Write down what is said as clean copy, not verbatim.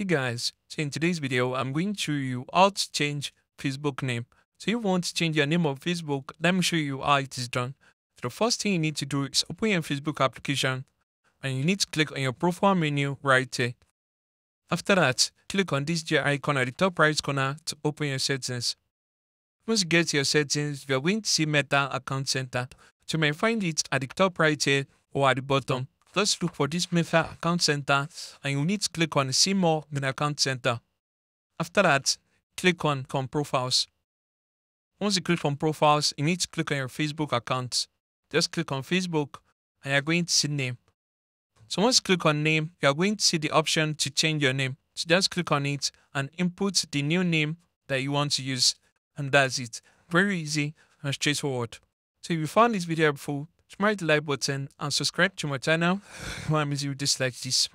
Hey guys, so in today's video, I'm going to show you how to change Facebook name. So you want to change your name of Facebook, let me show you how it is done. So the first thing you need to do is open your Facebook application and you need to click on your profile menu right here. After that, click on this gear icon at the top right corner to open your settings. Once you get to your settings, you are going to see Meta Account Center. So you may find it at the top right here or at the bottom. Just look for this Meta Account Center and you need to click on See More in Account Center. After that, click on Profiles. Once you click on Profiles, you need to click on your Facebook account. Just click on Facebook and you are going to see Name. So once you click on Name, you are going to see the option to change your name. So just click on it and input the new name that you want to use. And that's it. Very easy and straightforward. So if you found this video helpful, smash the like button and subscribe to my channel. I'm easy with this like this.